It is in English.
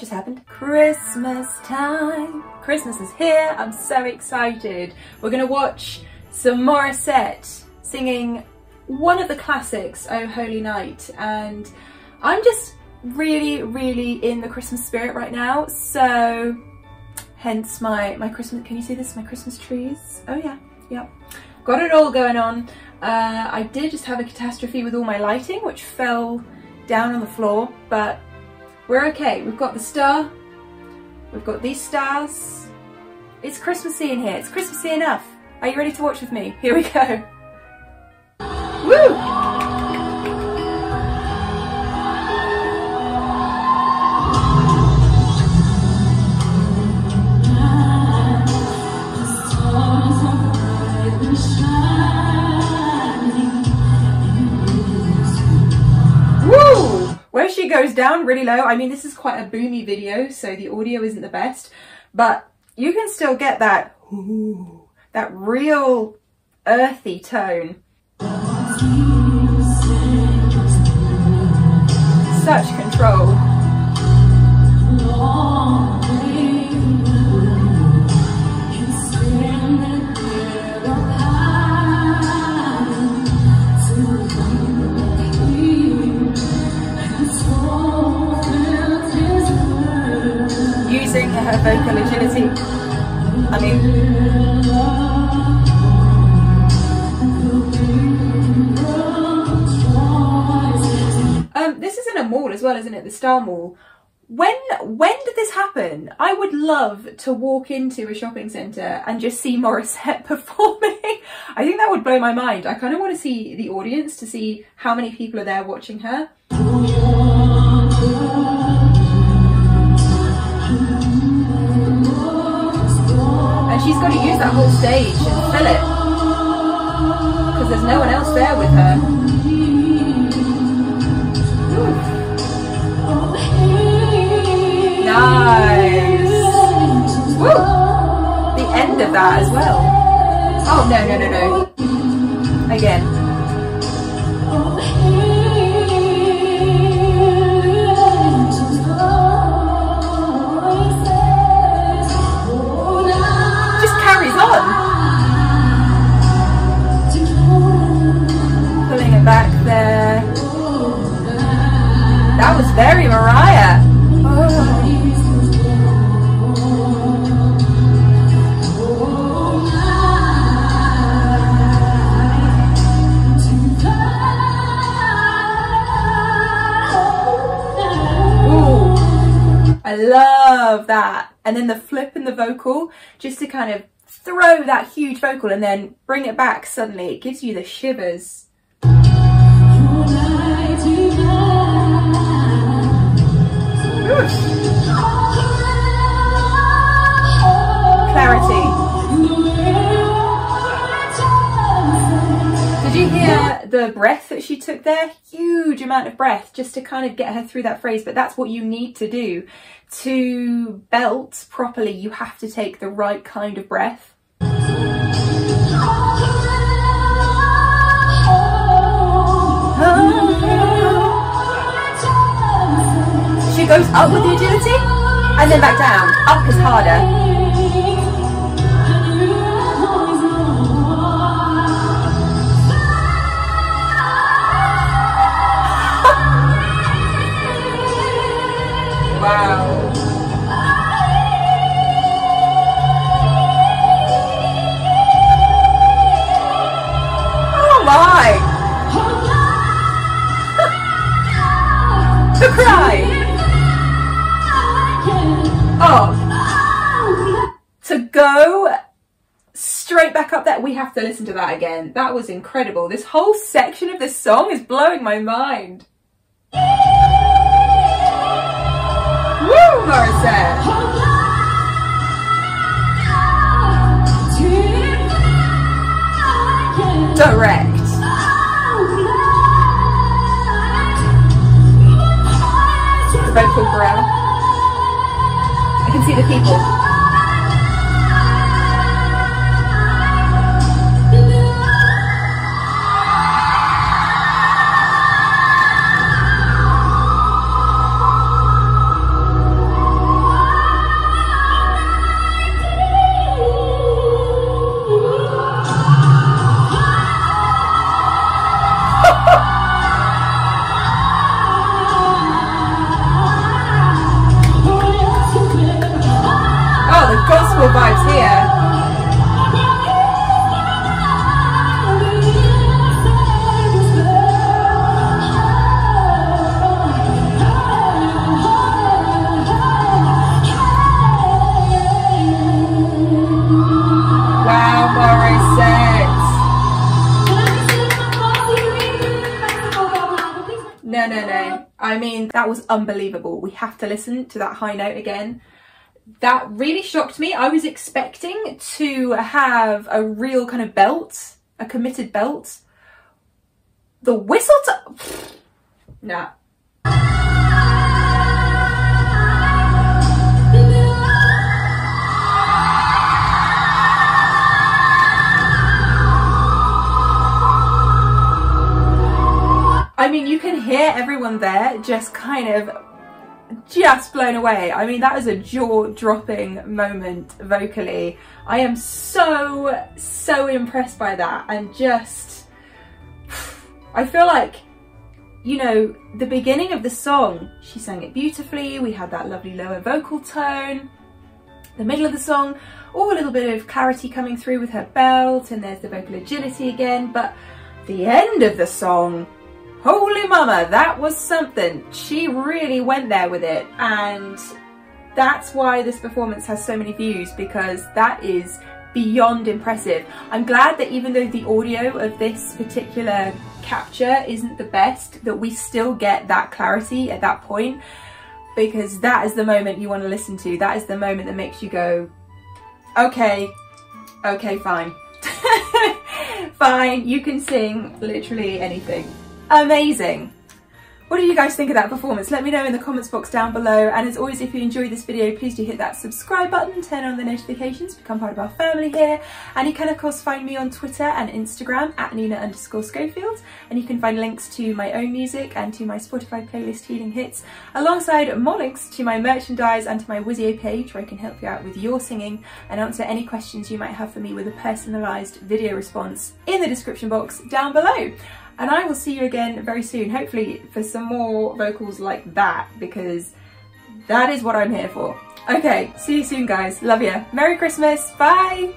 that just happened? Christmas time. Christmas is here. I'm so excited. We're going to watch some Morissette singing one of the classics, Oh Holy Night. And I'm just really, really in the Christmas spirit right now. So hence my Christmas, can you see this? My Christmas trees. Oh yeah, yeah. Got it all going on. I did just have a catastrophe with all my lighting, which fell down on the floor, but we're okay. We've got the star, we've got these stars. It's Christmassy in here, it's Christmassy enough. Are you ready to watch with me? Here we go. Woo! She goes down really low. I mean, this is quite a boomy video, so the audio isn't the best, but you can still get that ooh, that real earthy tone. Such control. Her vocal agility. I mean, this is in a mall as well, isn't it? The Star Mall. When did this happen? I would love to walk into a shopping centre and just see Morissette performing. I think that would blow my mind. I kind of want to see the audience to see how many people are there watching her. She's got to use that whole stage and fill it, because there's no one else there with her. Ooh. Nice. Woo. The end of that as well. Oh, no, no, no, no. Again. Back there. That was very Mariah. Oh. Ooh. I love that. And then the flip and the vocal, just to kind of throw that huge vocal and then bring it back suddenly. It gives you the shivers. Clarity. Did you hear the breath that she took there? Huge amount of breath just to kind of get her through that phrase, but that's what you need to do. To belt properly, you have to take the right kind of breath. She goes up with the agility and then back down. Up is harder. Wow. Oh my. The cry! Oh! To go straight back up there, we have to listen to that again. That was incredible. This whole section of this song is blowing my mind. Woo, Morissette! Direct. Vocal growl. I can see the people. No. I mean, that was unbelievable. We have to listen to that high note again. That really shocked me. I was expecting to have a real kind of belt, a committed belt. The whistle to... Nah. I mean, you can hear everyone there just kind of just blown away. I mean, that is a jaw-dropping moment vocally. I am so impressed by that, and just I feel like, you know, the beginning of the song, she sang it beautifully. We had that lovely lower vocal tone. The middle of the song, a little bit of clarity coming through with her belt, and there's the vocal agility again. But the end of the song, holy mama, that was something. She really went there with it, and that's why this performance has so many views, because that is beyond impressive. I'm glad that even though the audio of this particular capture isn't the best, that we still get that clarity at that point, because that is the moment you want to listen to. That is the moment that makes you go, okay, fine. Fine, you can sing literally anything. Amazing. What do you guys think of that performance? Let me know in the comments box down below, and as always, if you enjoyed this video, please do hit that subscribe button, turn on the notifications, become part of our family here. And you can of course find me on Twitter and Instagram at Nina_Schofield, and you can find links to my own music and to my Spotify playlist Healing Hits, alongside more links to my merchandise and to my Wisio page, where I can help you out with your singing and answer any questions you might have for me with a personalised video response in the description box down below. And I will see you again very soon, hopefully for some more vocals like that, because that is what I'm here for. Okay, see you soon guys, love ya. Merry Christmas, bye!